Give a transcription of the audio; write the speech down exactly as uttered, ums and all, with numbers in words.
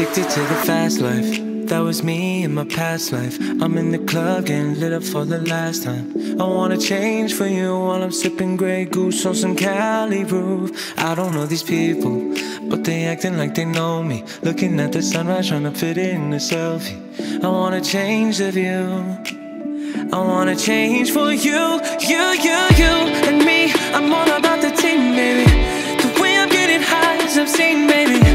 Addicted to the fast life. That was me in my past life. I'm in the club getting lit up for the last time. I wanna change for you while I'm sipping Grey Goose on some Cali roof. I don't know these people, but they acting like they know me. Looking at the sunrise, trying to fit in a selfie. I wanna change the view. I wanna change for you, you, you, you, and me. I'm all about the team, baby. The way I'm getting high is obscene, baby.